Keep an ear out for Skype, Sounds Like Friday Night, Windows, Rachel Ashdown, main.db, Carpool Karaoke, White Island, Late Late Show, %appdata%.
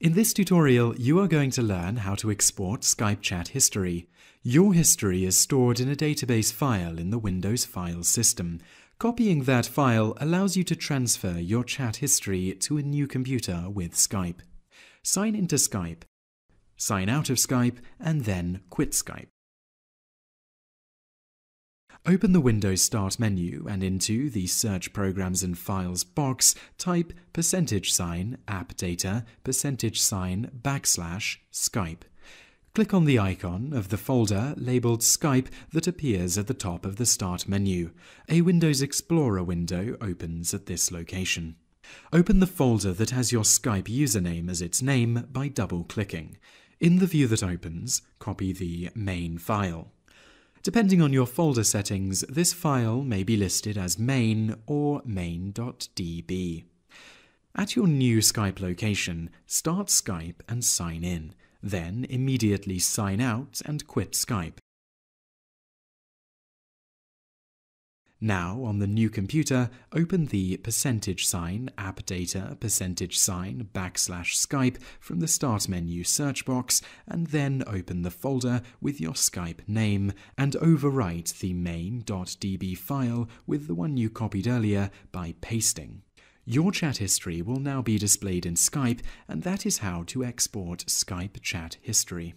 In this tutorial, you are going to learn how to export Skype chat history. Your history is stored in a database file in the Windows file system. Copying that file allows you to transfer your chat history to a new computer with Skype. Sign into Skype, sign out of Skype, and then quit Skype. Open the Windows Start menu and into the Search Programs and Files box, type %appdata %/Skype. Click on the icon of the folder labeled Skype that appears at the top of the Start menu. A Windows Explorer window opens at this location. Open the folder that has your Skype username as its name by double-clicking. In the view that opens, copy the main file. Depending on your folder settings, this file may be listed as main or main.db. At your new Skype location, start Skype and sign in. Then immediately sign out and quit Skype. Now, on the new computer, open the %appdata %/Skype from the Start menu search box, and then open the folder with your Skype name and overwrite the main.db file with the one you copied earlier by pasting. Your chat history will now be displayed in Skype, and that is how to export Skype chat history.